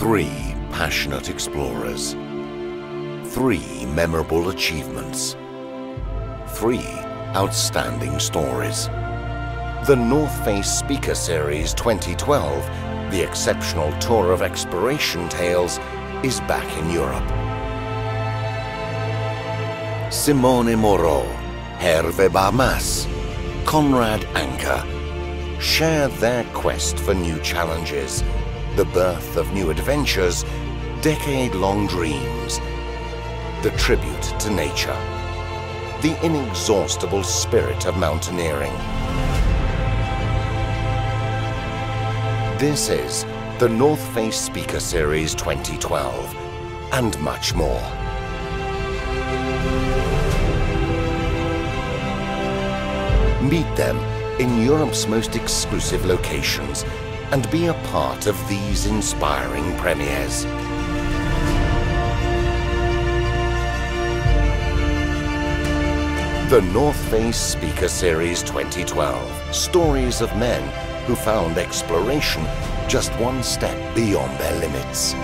3 passionate explorers, 3 memorable achievements, 3 outstanding stories. The North Face Speaker Series 2012, the exceptional tour of exploration tales, is back in Europe. Simone Moro, Herve Barmasse, Conrad Anker share their quest for new challenges, the birth of new adventures, decade-long dreams, the tribute to nature, the inexhaustible spirit of mountaineering. This is the North Face Speaker Series 2012, and much more. Meet them in Europe's most exclusive locations and be a part of these inspiring premieres. The North Face Speaker Series 2012. Stories of men who found exploration just one step beyond their limits.